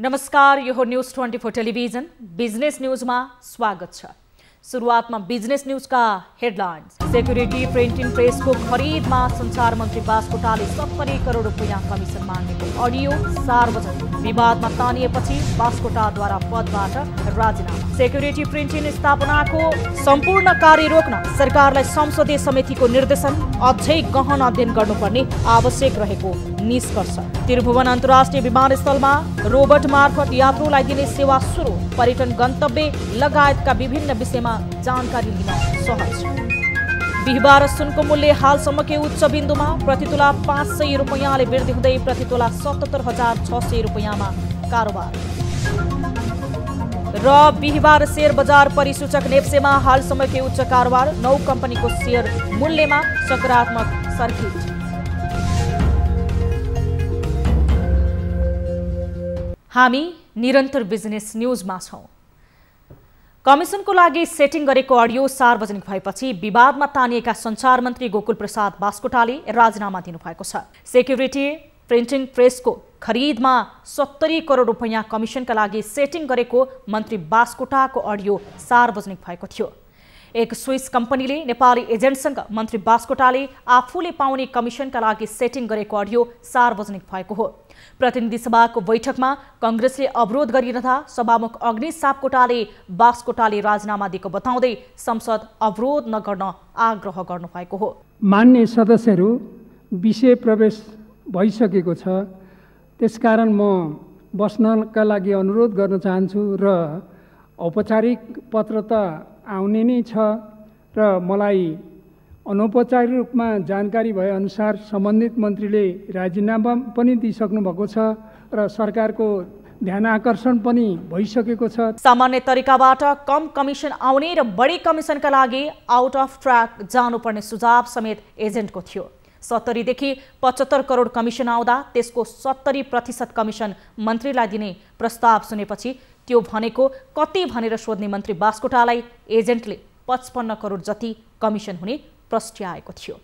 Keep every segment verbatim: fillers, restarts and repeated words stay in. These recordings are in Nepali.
नमस्कार, यो हो news twenty four television business news में स्वागत है। सुरुआत में बिजनेस न्यूज का हेडलाइन्स। सेक्युरिटी प्रिंटिंग प्रेस को खरीद में संचार मंत्री बास्कोटाले सत्तरी करोड़ रुपैयाँ कमिशन मांगने ऑडियो सार्वजनिक। विवाद में तानिएपछि बास्कोटाद्वारा पदबाट राजीनामा। सेक्युरिटी प्रिंटिंग स्थापना को संपूर्ण कार्य रोक्न सरकारलाई संसदीय समिति को निर्देशन, अझै गहन अध्ययन गर्नुपर्ने आवश्यक रहेको निष्कर्ष। त्रिभुवन अन्तर्राष्ट्रिय विमानस्थलमा रोबोट मार्फत यात्रुलाई दिने सेवा सुरु। पर्यटन गन्तव्य लगायतका विभिन्न विषयमा जानकारी लिन सहज। बिहीबार सुनको मूल्य हालसम्मकै उच्च बिन्दुमा। प्रतितोला पाँच सय रुपैयाँले वृद्धि हुँदै प्रतितोला सतहत्तर हजार छ सय रुपैयाँमा कारोबार। र बिहीबार शेयर बजार परिसूचक नेप्सेमा हालसम्मकै उच्च कारोबार। नौ कम्पनीको शेयर मूल्यमा सकारात्मक सर्किट। हामी निरन्तर बिजनेस न्यूजमा छौं। कमिसनको लागि सेटिङ गरेको अडियो सार्वजनिक भएपछि विवादमा तानिएका संचार मन्त्री गोकुल प्रसाद बास्कोटाले राजीनामा दिनुभएको छ। सेक्युरिटी प्रिन्टिङ प्रेसको खरिदमा सत्तरी करोड रुपैयाँ कमिसनका लागि सेटिङ गरेको मन्त्री बास्कोटाको अडियो सार्वजनिक भएको थियो। एक स्विस कम्पनीले नेपाली एजेन्टसँग मन्त्री बास्कोटाले आफूले पाउने कमिसनका लागि सेटिङ गरेको अडियो सार्वजनिक भएको हो। प्रतिनिधि सभाको बैठकमा कंग्रेसले अवरोध गरिरहँदा सभामुख अग्नि सापकोटाले बास्कोटाले राजीनामा दिएको बताउँदै संसद अवरोध नगर्न आग्रह गर्नुभएको हो। मान्य सदस्यहरू, विषय प्रवेश भइसकेको छ, त्यसकारण म बस्नका लागि अनुरोध गर्न चाहन्छु र औपचारिक पत्र त आउने नै छ र मलाई अनौपचारिक रूपमा जानकारी भए अनुसार सम्बन्धित मन्त्रीले राजीनामा पनि दिइसक्नु भएको छ र सरकारको ध्यान आकर्षण पनि भइसकेको छ। सामान्य तरिकाबाट कम कमिसन आउने र बढी कमिसनका लागि आउट अफ ट्र्याक जानुपर्ने सुझाव समेत एजेन्टको थियो। सत्तरी देखि पचहत्तर करोड कमिसन आउँदा त्यसको सत्तरी प्रतिशत कमिसन मन्त्रीलाई दिने प्रस्ताव सुनेपछि त्यो भनेको कति भनेर सोध्ने मन्त्री बास्कोटालाई एजेन्टले पचपन्न करोड जति कमिसन हुने प्रस्ट्याएको थियो।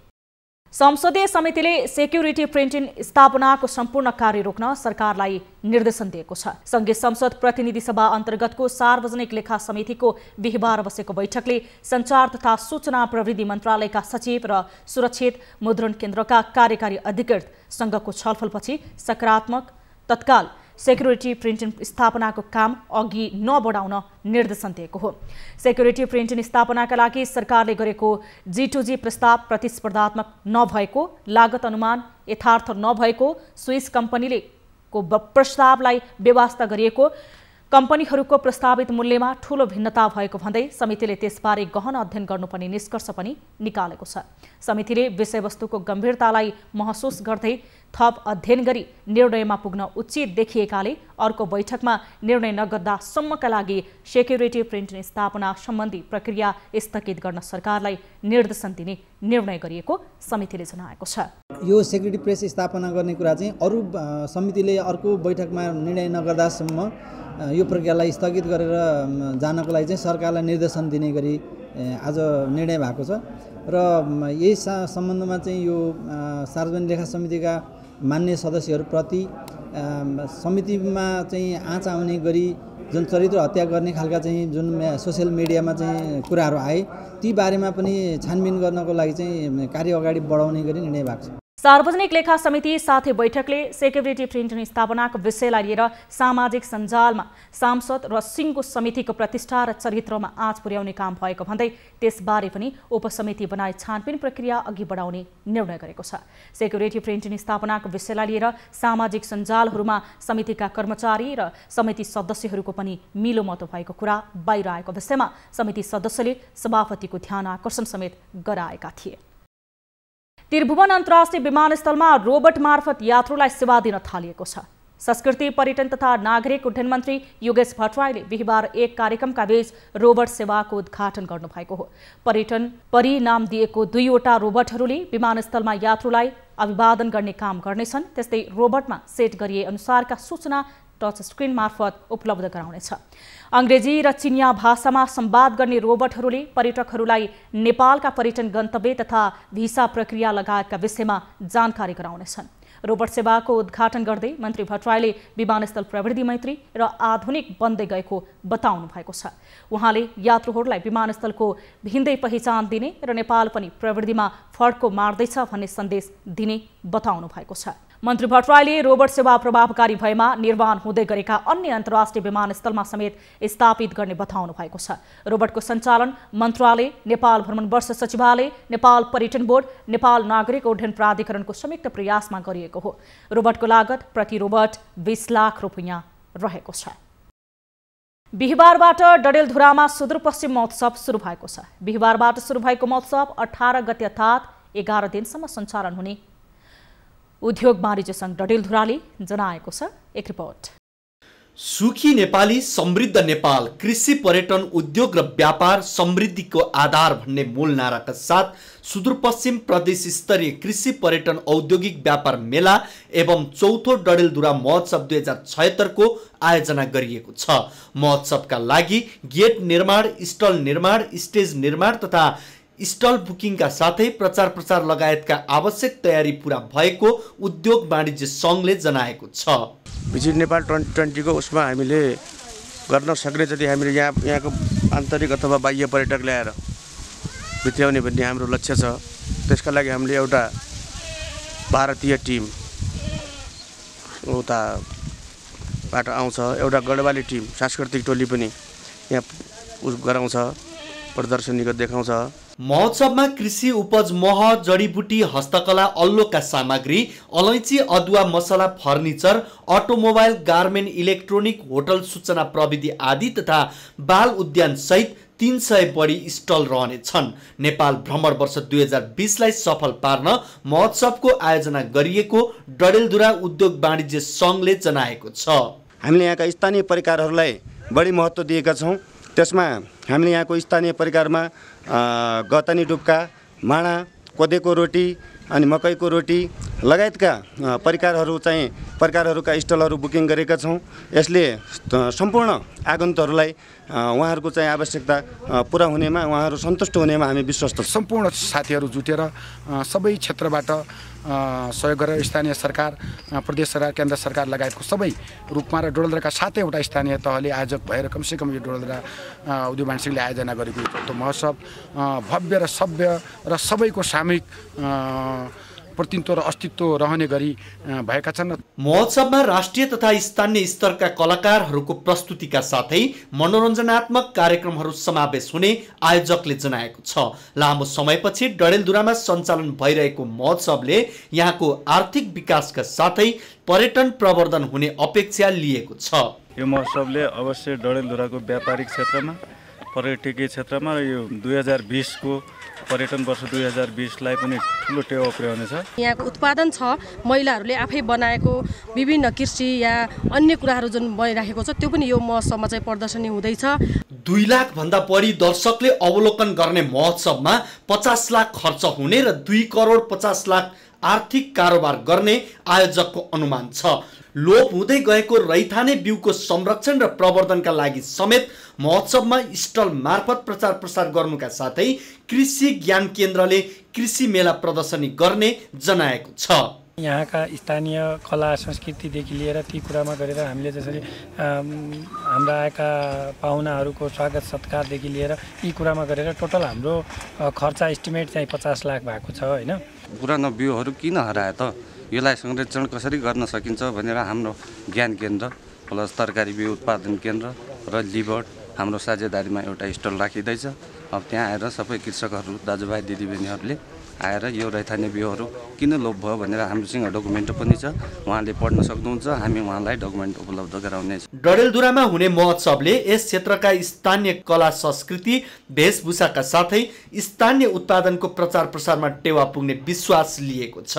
संसदीय समितिले सेक्युरिटी प्रिन्टिङ स्थापनाको सम्पूर्ण कार्य रोक्न सरकारलाई निर्देशन दिएको छ। संघीय संसद प्रतिनिधि सभा अन्तर्गतको सार्वजनिक लेखा समितिको बिहीबार बसेको बैठकले संचार तथा सूचना प्रविधि मन्त्रालयका सचिव र सुरक्षित मुद्रण केन्द्रका कार्यकारी अधिकृत संघको छलफलपछि सकारात्मक तत्काल सेक्युरिटी प्रिन्टिङ स्थापनाको काम अघि नबढाउन निर्देशन दिएको हो। सेक्युरिटी प्रिन्टिङ स्थापनाका लागि सरकारले गरेको जी टू जी प्रस्ताव प्रतिस्पर्धात्मक नभएको, लागत अनुमान यथार्थ नभएको, स्विस कम्पनीले को प्रस्तावलाई व्यवस्था गरिएको, कम्पनीहरूको प्रस्तावित मूल्यमा ठूलो भिन्नता भएको भन्दै समितिले त्यसबारे गहन अध्ययन गर्नुपर्ने निष्कर्ष पनि निकालेको छ। समितिले विषयवस्तुको गम्भीरतालाई महसुस गर्दै थप अध्ययन गरी निर्णयमा पुग्न उचित देखिएकाले अर्को बैठकमा निर्णय नगर्दासम्मका लागि सेक्युरिटी प्रिन्टिङ स्थापना सम्बन्धी प्रक्रिया स्थगित गर्न सरकारलाई निर्देशन दिने निर्णय गरिएको समितिले जनाएको छ। यो सेक्युरिटी प्रेस स्थापना गर्ने कुरा चाहिँ अरू समितिले अर्को बैठकमा निर्णय नगर्दासम्म यो प्रक्रियालाई स्थगित गरेर जानको लागि चाहिँ सरकारलाई निर्देशन दिने गरी आज निर्णय भएको छ र यही सम्बन्धमा चाहिँ यो सार्वजनिक लेखा समितिका मान्य सदस्यहरूप्रति समितिमा चाहिँ आँच आउने गरी जुन चरित्र हत्या गर्ने खालका चाहिँ जुन सोसियल मिडियामा चाहिँ कुराहरू आए ती बारेमा पनि छानबिन गर्नको लागि चाहिँ कार्य अगाडि बढाउने गरी निर्णय भएको छ। सार्वजनिक लेखा समिति साथै बैठकले सेक्युरिटी प्रिन्टिङ स्थापनाको विषयलाई लिएर सामाजिक सञ्जालमा सांसद र सिङ्गो समितिको प्रतिष्ठा र चरित्रमा आँच पुर्याउने काम भएको भन्दै त्यसबारे पनि उपसमिति बनाई छानबिन प्रक्रिया अघि बढाउने निर्णय गरेको छ। सेक्युरिटी प्रिन्टिङ स्थापनाको विषयलाई लिएर सामाजिक सञ्जालहरूमा समितिका कर्मचारी र समिति सदस्यहरूको पनि मिलोमतो भएको कुरा बाहिर आएको विषयमा समिति सदस्यले सभापतिको ध्यान आकर्षण समेत गराएका थिए। त्रिभुवन अन्तर्राष्ट्रिय विमानस्थलमा रोबोट मार्फत यात्रुलाई सेवा दिन थालिएको छ। संस्कृति, पर्यटन तथा नागरिक उड्डयन मन्त्री युगेश भट्टराईले बिहीबार एक कार्यक्रमका बीच रोबोट सेवाको उद्घाटन गर्नुभएको हो। पर्यटन परि नाम दिएको दुईवटा रोबोटहरूले विमानस्थलमा यात्रुलाई अभिवादन गर्ने काम गर्नेछन्। त्यस्तै रोबोटमा सेट गरिए अनुसारका सूचना टच स्क्रिन मार्फत उपलब्ध गराउनेछ। अंग्रेजी र चिनिया भाषामा संवाद गर्ने रोबोटहरूले पर्यटकहरूलाई नेपालका पर्यटन गन्तव्य तथा भिसा प्रक्रिया लगायतका विषयमा जानकारी गराउनेछन्। रोबोट सेवाको उद्घाटन गर्दै मन्त्री भट्टराईले विमानस्थल प्रविधि मैत्री र आधुनिक बन्दै गएको बताउनु भएको छ। उहाँले यात्रुहरूलाई विमानस्थलको भिन्दै पहिचान दिने र नेपाल पनि प्रविधिमा फड्को मार्दैछ भन्ने सन्देश दिने बताउनु भएको छ। मन्त्री भट्टराईले रोबोट सेवा प्रभावकारी भएमा निर्माण हुँदै गरेका अन्य अन्तर्राष्ट्रिय विमानस्थलमा समेत स्थापित गर्ने बताउनु भएको छ। रोबोटको सञ्चालन मन्त्रालय, नेपाल भ्रमण वर्ष सचिवालय, नेपाल पर्यटन बोर्ड, नेपाल नागरिक उड्डयन प्राधिकरणको संयुक्त प्रयासमा गरिएको हो। रोबोटको लागत प्रति रोबोट बीस लाख रुपैयाँ रहेको छ। बिहीबारबाट डडेलधुरामा सुदूरपश्चिम महोत्सव सुरु भएको छ। बिहीबारबाट सुरु भएको महोत्सव अठारह गते अर्थात् एघार दिनसम्म सञ्चालन हुने उद्योग वाणिज्य संघ डडेलधुराले जनाएको छ। एक रिपोर्ट। सुखी नेपाली समृद्ध नेपाल, कृषि पर्यटन उद्योग र व्यापार समृद्धिको आधार भन्ने मूल नाराका साथ सुदूरपश्चिम प्रदेश स्तरीय कृषि पर्यटन औद्योगिक व्यापार मेला एवं चौथो डडेलधुरा महोत्सव दुई हजार छहत्तरको आयोजना गरिएको छ। महोत्सवका लागि गेट निर्माण, स्टल निर्माण, स्टेज निर्माण तथा स्टल बुकिङका साथै प्रचार प्रसार लगायतका आवश्यक तयारी पूरा भएको उद्योग वाणिज्य सङ्घले जनाएको छ। भिजिट नेपाल ट्वेन्टी ट्वेन्टी को उसमा हामीले गर्न सक्ने जति हामीले यहाँ यहाँको आन्तरिक अथवा बाह्य पर्यटक ल्याएर बित्याउने भन्ने हाम्रो लक्ष्य छ। त्यसका लागि हामीले एउटा भारतीय टिम उताबाट आउँछ, एउटा गढवाली टिम सांस्कृतिक टोली पनि यहाँ उस गराउँछ, प्रदर्शनी देखाउँछ। महोत्सवमा कृषि उपज मह, जडीबुटी, हस्तकला, अल्लोका सामग्री, अलैँची, अदुवा, मसला, furniture, automobile, garment, electronic, hotel, सूचना प्रविधि आदि तथा बाल उद्यान सहित तीन सय बढी स्टल रहनेछन्। नेपाल भ्रमण वर्ष दुई हजार बीसलाई सफल पार्न महोत्सवको आयोजना गरिएको डडेलधुरा उद्योग वाणिज्य सङ्घले जनाएको छ। हामीले यहाँका स्थानीय परिकारहरूलाई बढी महत्त्व दिएका छौँ। त्यसमा हामीले यहाँको स्थानीय परिकारमा गतनी डुब्का, माणा, कोदेको रोटी अनि मकैको रोटी लगायतका परिकारहरू चाहिँ परिकारहरूका स्टलहरू बुकिङ गरेका छौँ। यसले सम्पूर्ण आगन्तुकहरूलाई उहाँहरूको चाहिँ आवश्यकता पुरा हुनेमा, उहाँहरू सन्तुष्ट हुनेमा हामी विश्वस्त। सम्पूर्ण साथीहरू जुटेर सबै क्षेत्रबाट सहयोग गरेर स्थानीय सरकार, प्रदेश सरकार, केन्द्र सरकार लगायतको सबै रूपमा र डडेलधुराका साथै एउटा स्थानीय तहले आयोजक भएर कमसेकम यो डडेलधुरा उद्योग वाणिज्यले आयोजना गरेको यो महोत्सव भव्य र सभ्य र सबैको सामूहिक प्रतिनिधित्व र अस्तित्व रहने गरी भएका छन्। महोत्सवमा राष्ट्रिय तथा स्थानीय स्तरका कलाकारहरूको प्रस्तुतिका साथै मनोरञ्जनात्मक कार्यक्रमहरू समावेश हुने आयोजकले जनाएको छ। लामो समयपछि डडेलधुरामा सञ्चालन भइरहेको महोत्सवले यहाँको आर्थिक विकासका साथै पर्यटन प्रवर्धन हुने अपेक्षा लिएको छ। यो महोत्सवले अवश्य डडेलधुराको व्यापारिक क्षेत्रमा, पर्यटकीय क्षेत्रमा यो दुई हजार बिसको पर्यटन वर्ष दुई हजार बीसलाई पनि ठुलो टेवा पुर्याउनेछ। यहाँको उत्पादन छ, महिलाहरूले आफै बनाएको विभिन्न कृषि या अन्य कुराहरू जुन बनाइराखेको छ त्यो पनि यो महोत्सवमा चाहिँ प्रदर्शनी हुँदैछ। दुई लाख भन्दा बढी दर्शकले अवलोकन गर्ने महोत्सवमा पचास लाख खर्च हुने र दुई करोड पचास लाख आर्थिक कारोबार गर्ने आयोजकको अनुमान छ। लोप हुँदै गएको रैथाने बिउको संरक्षण र प्रवर्धनका लागि समेत महोत्सवमा स्टल मार्फत प्रचार प्रसार गर्नुका साथै कृषि ज्ञान केन्द्रले कृषि मेला प्रदर्शनी गर्ने जनाएको छ। यहाँका स्थानीय कला संस्कृतिदेखि लिएर ती कुरामा गरेर हामीले जसरी हाम्रा आएका पाहुनाहरूको स्वागत सत्कारदेखि लिएर यी कुरामा गरेर टोटल हाम्रो खर्च एस्टिमेट चाहिँ पचास लाख भएको छ। होइन, पुरानो बिउहरू किन हरायो त, यसलाई संरक्षण कसरी गर्न सकिन्छ भनेर हाम्रो ज्ञान केन्द्र प्लस तरकारी बिउ उत्पादन केन्द्र र लिबर्ट हाम्रो साझेदारीमा एउटा स्टल राखिँदैछ। अब त्यहाँ आएर सबै कृषकहरू, दाजुभाइ दिदीबहिनीहरूले आएर यो रैथाने बिउहरू किन लोप भयो भनेर हाम्रोसँग डकुमेन्ट पनि छ, उहाँले पढ्न सक्नुहुन्छ। हामी उहाँलाई डकुमेन्ट उपलब्ध गराउनेछ। डडेलधुरामा हुने महोत्सवले यस क्षेत्रका स्थानीय कला संस्कृति, वेशभूषाका साथै स्थानीय उत्पादनको प्रचार प्रसारमा टेवा पुग्ने विश्वास लिएको छ।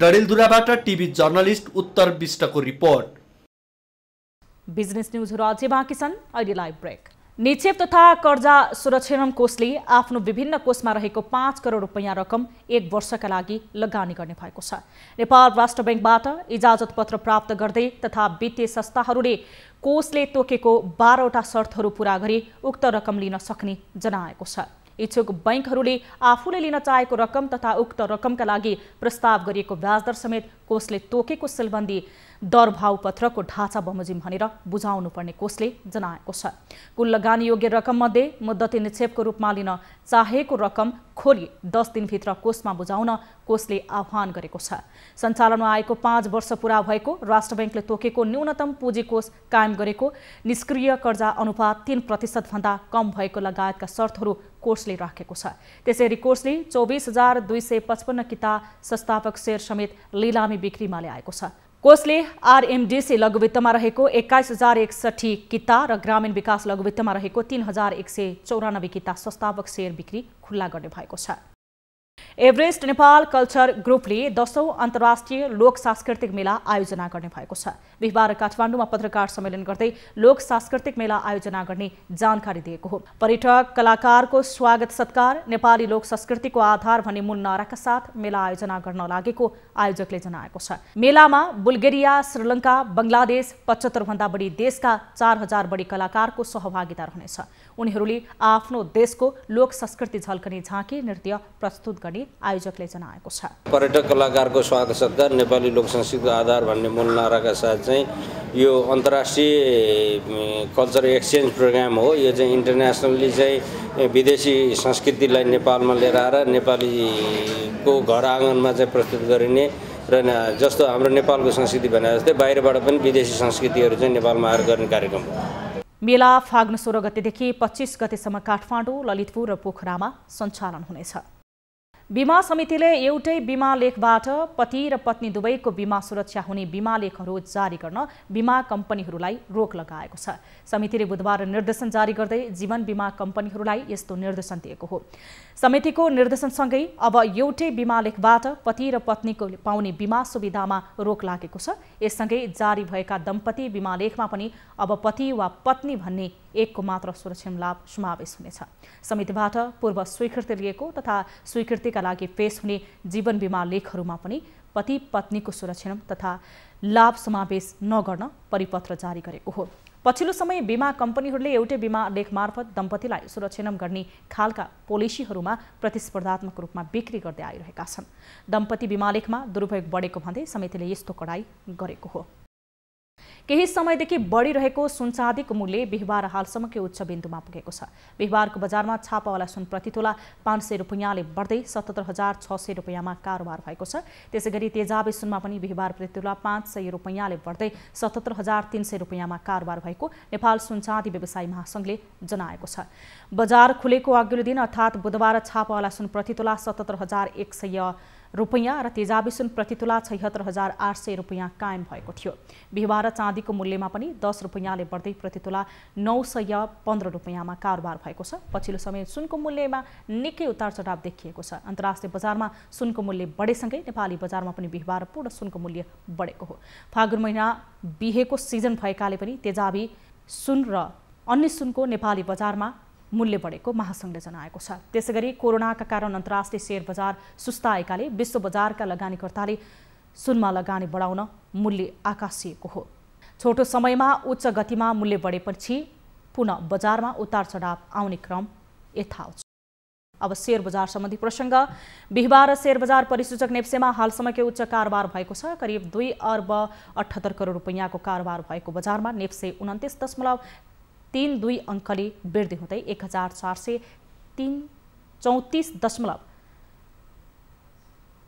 डडेलधुराबाट टिभी जर्नलिस्ट उत्तर विष्टको रिपोर्ट। बिजनेस न्यूजहरु अझै बाँकी छन्, अहिले लाइभ ब्रेक। निक्षेप तथा कर्जा सुरक्षाम कोषले आफ्नो विभिन्न कोषमा रहेको पाँच करोड रुपैयाँ रकम एक वर्षका लागि लगानी गर्ने भएको छ। नेपाल राष्ट्र ब्याङ्कबाट इजाजत पत्र प्राप्त गर्दै तथा वित्तीय संस्थाहरूले कोषले तोकेको बाह्रवटा शर्तहरू पूरा गरी उक्त रकम लिन सक्ने जनाएको छ। इच्छुक बैंकहरूले आफूले लिन चाहेको रकम तथा उक्त रकमका लागि प्रस्ताव गरिएको ब्याजदर समेत कोषले तोकेको सिलबन्दी दरभाव पत्रको ढाँचा बमोजिम भनेर बुझाउनु पर्ने कोषले जनाएको छ। कुल लगानी योग्य रकम मध्ये मुद्दती निक्षेपको रूपमा लिन चाहेको रकम खोली दस दिनभित्र कोषमा बुझाउन कोषले आह्वान गरेको छ। सञ्चालनमा आएको पाँच वर्ष पूरा भएको राष्ट्र बैंकले तोकेको न्यूनतम पुँजी कोष कायम गरेको निष्क्रिय कर्जा अनुपात तीन प्रतिशत भन्दा कम भएको लगायतका शर्तहरू कोषले राखेको छ। त्यसैले कोषले चौबीस हजार दुई सय पचपन्न किता संस्थापक सेयर समेत लिलामी बिक्रीमा ल्याएको छ। कोषले आरएमडीसी लघुवित्तमा रहेको एक्काइस हजार एकसठी किता र ग्रामीण विकास लघुवित्तमा रहेको तीन हजार एक सय चौरानब्बे किता संस्थापक सेयर बिक्री खुल्ला गर्ने भएको छ। एवरेस्ट नेपाल कल्चर ग्रुपले दसौं अन्तर्राष्ट्रिय लोक सांस्कृतिक मेला आयोजना गर्ने भएको छ। बिहिबार काठमाडौँमा पत्रकार सम्मेलन गर्दै लोक सांस्कृतिक मेला आयोजना गर्ने जानकारी दिएको हो। पर्यटक कलाकारको स्वागत सत्कार नेपाली लोक संस्कृतिको आधार भन्ने मूल नाराका साथ मेला आयोजना गर्न लागेको आयोजकले जनाएको छ। मेलामा बुल्गेरिया, श्रीलङ्का, बंगलादेश पचहत्तर भन्दा बढी देशका चार हजार बढी कलाकारको सहभागिता रहनेछ। उनीहरूले आफ्नो देशको लोक संस्कृति झल्कने झाँकी नृत्य प्रस्तुत गर्ने आयोजकले जनाएको छ। पर्यटक कलाकारको स्वागत सत्कार नेपाली लोक संस्कृतिको आधार भन्ने मूल नाराका साथ चाहिँ यो अन्तर्राष्ट्रिय कल्चर एक्सचेन्ज प्रोग्राम हो। यो चाहिँ इन्टरनेसनली चाहिँ विदेशी संस्कृतिलाई नेपालमा लिएर आएर नेपालीको घर आँगनमा चाहिँ प्रस्तुत गरिने र जस्तो हाम्रो नेपालको संस्कृति भने जस्तै बाहिरबाट पनि विदेशी संस्कृतिहरू चाहिँ नेपालमा आएर गर्ने कार्यक्रम हो। मेला फागुन सोह्र गतेदेखि पच्चीस गतेसम्म काठमाडौँ, ललितपुर र पोखरामा सञ्चालन हुनेछ। बीमा समितिले एउटै बीमा लेखबाट पति र पत्नी दुवैको बीमा सुरक्षा हुने बीमा लेखहरू जारी गर्न बीमा कम्पनीहरूलाई रोक लगाएको छ। समितिले बुधबार निर्देशन जारी गर्दै जीवन बीमा कम्पनीहरूलाई यस्तो निर्देशन दिएको हो। समितिको निर्देशनसँगै अब एउटै बीमा लेखबाट पति र पत्नीको पाउने बीमा सुविधामा रोक लागेको छ। यससँगै जारी भएका दम्पति बीमा लेखमा पनि अब पति वा पत्नी भन्ने एकको मात्र सुरक्षण लाभ समावेश हुनेछ। समितिबाट पूर्व स्वीकृति लिएको तथा स्वीकृतिका लागि पेश हुने जीवन बीमा लेखहरूमा पनि पति पत्नीको सुरक्षण तथा लाभ समावेश नगर्न परिपत्र जारी गरेको हो। पछिल्लो समय बीमा कम्पनीहरूले एउटै बीमा लेख मार्फत दम्पतिलाई सुरक्षणम गर्ने खालका पोलिसीहरूमा प्रतिस्पर्धात्मक रूपमा बिक्री गर्दै आइरहेका छन्। दम्पति बीमा लेखमा दुरुपयोग बढेको भन्दै समितिले यस्तो कडाई गरेको हो। केही समयदेखि बढिरहेको सुनचाँदीको मूल्य बिहिबार हालसम्मकै उच्च बिन्दुमा पुगेको छ। बिहिबारको बजारमा छापावाला सुन प्रति तोला पाँच सय रुपियाँले बढ्दै सतहत्तर हजार छ सय रुपियाँमा कारोबार भएको छ। त्यसै गरी तेजाबी सुनमा पनि बिहिबार प्रति तोला पाँच सय रुपियाँले बढ्दै सतहत्तर हजार तीन सय रुपियाँमा कारोबार भएको नेपाल सुनचाँदी व्यवसाय महासंघले जनाएको छ। बजार खुलेको अघिल्लो दिन अर्थात् बुधबार छापावाला सुन प्रति तोला सतहत्तर हजार एक सय रुपैयाँ र तेजाबी सुन प्रति तोला छयहत्तर हजार आठ सय रुपैयाँ कायम भएको थियो। बिहिबार चाँदीको मूल्यमा पनि दस रुपैयाँले बढ्दै प्रति तोला नौ सय पन्ध्र रुपैयाँमा कारोबार भएको छ। पछिल्लो समय सुनको मूल्यमा निकै उतार चढाव देखिएको छ। अन्तर्राष्ट्रिय बजारमा सुनको मूल्य बढेसँगै नेपाली बजारमा पनि बिहिबार पूर्ण सुनको मूल्य बढेको हो। फागुन महिना बिहेको सिजन भएकाले पनि तेजाबी सुन र अन्य सुनको नेपाली बजारमा मूल्य बढेको महासंघले जनाएको छ। त्यसैगरी कोरोनाका कारण अन्तर्राष्ट्रिय शेयर बजार सुस्ताएकाले विश्व बजारका लगानीकर्ताले सुनमा लगानी बढाउन मूल्य आकाशिएको हो। छोटो समयमा उच्च गतिमा मूल्य बढेपछि पुनः बजारमा उतार चढाव आउने क्रम यथावत। अब शेयर बजार सम्बन्धी प्रसङ्ग। बिहिबार शेयर बजार परिसूचक नेप्सेमा हालसम्मकै उच्च कारोबार भएको छ। करिब दुई अर्ब अठहत्तर करोड रुपैयाँको कारोबार भएको बजारमा नेप्से उन्तिस दशमलव तीन दुई अङ्कले वृद्धि हुँदै एक हजार चार सय तीन चौतिस दशमलव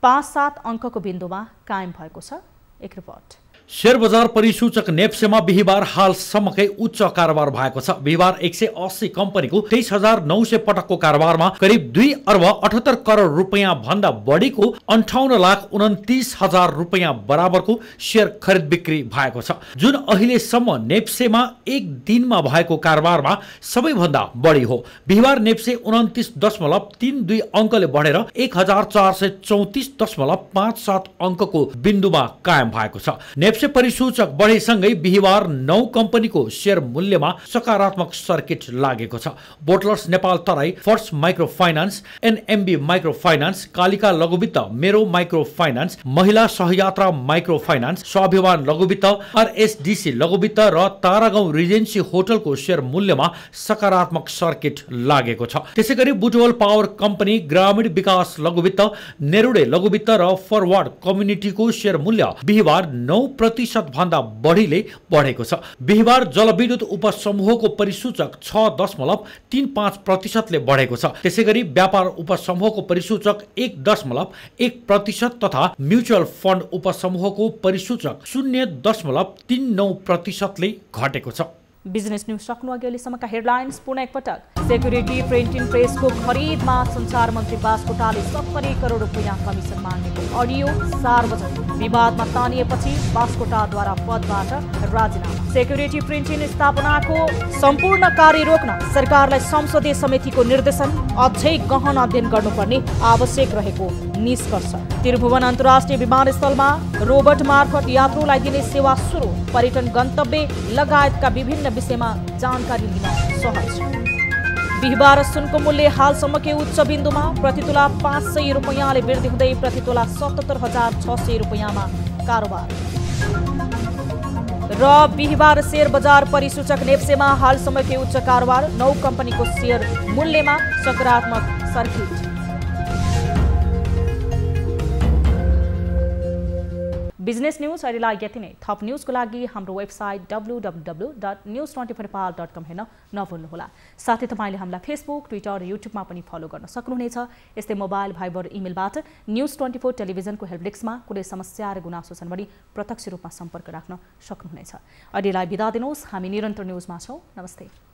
पाँच सात अङ्कको बिन्दुमा कायम भएको छ। एक रिपोर्ट। शेयर बजार परिसूचक नेप्सेमा बिहिबार हालसम्मकै उच्च कारोबार भएको छ। बिहिबार एक सय अस्सी कम्पनीको तेइस हजार नौ सय पटकको कारोबारमा करिब दुई अर्ब अठहत्तर करोड रुपियाँ भन्दा बढीको अन्ठाउन्न लाख उन्तिस हजार रुपियाँ बराबरको सेयर खरिद बिक्री भएको छ, जुन अहिलेसम्म नेप्सेमा एक दिनमा भएको कारोबारमा सबैभन्दा बढी हो। बिहिबार नेप्से उन्तिस दशमलव तीन दुई अङ्कले बढेर एक हजार चार सय चौतिस दशमलव पाँच सात अङ्कको बिन्दुमा कायम भएको छ। नेप्से परिसूचक बढेसँगै बिहिबार नौ कम्पनीको शेयर मूल्यमा सकारात्मक सर्किट लागेको छ। Bottlers Nepal Terai, first micro finance, NMB micro finance, Kalika लघुवित्त, मेरो माइक्रो फाइनान्स, महिला सहयात्रा माइक्रो फाइनान्स, स्वाभिमान लघुवित्त, आरएसडीसी लघुवित्त र तारागाउँ रिजेन्सी होटलको शेयर मूल्यमा सकारात्मक सर्किट लागेको छ। त्यसैगरी बुटवल पावर कम्पनी, ग्रामीण विकास लघुवित्त, नेरुडे लघुवित्त र फरवर्ड कम्युनिटीको शेयर मूल्य बिहिबार नौ प्रतिशत भन्दा बढीले बढेको छ। बिहिबार जलविद्युत उपसमूहको परिसूचक छ दशमलव तीन पाँच प्रतिशतले बढेको छ। त्यसैगरी व्यापार उपसमूहको परिसूचक एक दशमलव एक प्रतिशत तथा म्युचुअल फन्ड उपसमूहको परिसूचक शून्य दशमलव तीन नौ प्रतिशतले घटेको छ। बिजनेस न्यूज सक्नु अघि अहिलेसम्मका हेडलाइन्स पुनः एकपटक। सेक्युरिटी प्रिन्टिङ प्रेसको खरिदमा संचार मन्त्री बास्कोटाले सत्तरी करोड रुपियाँ कमिसन माग्नेको अडियो सार्वजनिक। विवादमा तानिएपछि बास्कोटाद्वारा पदबाट राजीनामा। सेक्युरिटी प्रिन्टिङ स्थापनाको सम्पूर्ण कार्य रोक्न सरकारलाई संसदीय समितिको निर्देशन, अझै गहन अध्ययन गर्नुपर्ने आवश्यक रहेको निष्कर्ष। त्रिभुवन अन्तर्राष्ट्रिय विमानस्थलमा रोबोट मार्फत यात्रुलाई दिने सेवा सुरु। पर्यटन गन्तव्य लगायतका विभिन्न विषयमा जानकारी लिन सहज। बिहिबार सुनको मूल्य हालसम्मकै उच्च बिन्दुमा, प्रतितोला पाँच सय रुपियाँले वृद्धि हुँदै प्रतितोला सतहत्तर हजार छ सय रुपियाँमा कारोबार। र बिहिबार शेयर बजार परिसूचक नेप्सेमा हालसम्मकै उच्च कारोबार, नौ कम्पनीको शेयर मूल्यमा सकारात्मक सर्किट। बिजनेस न्यूज अहिलेलाई यति नै। थप न्यूजको लागि हाम्रो website W W W dot news twenty four Nepal dot com हेर्न नभुल्नुहोला। साथै तपाईँले हामीलाई फेसबुक, ट्विटर र युट्युबमा पनि फलो गर्न सक्नुहुनेछ। यस्तै मोबाइल, भाइबर, इमेलबाट न्यूज ट्वेन्टी फोर टेलिभिजनको हेल्प डेस्कमा कुनै समस्या र गुनासो छन् भने प्रत्यक्ष रूपमा सम्पर्क राख्न सक्नुहुनेछ। अहिलेलाई बिदा दिनुहोस्। हामी निरन्तर न्यूजमा छौँ। नमस्ते।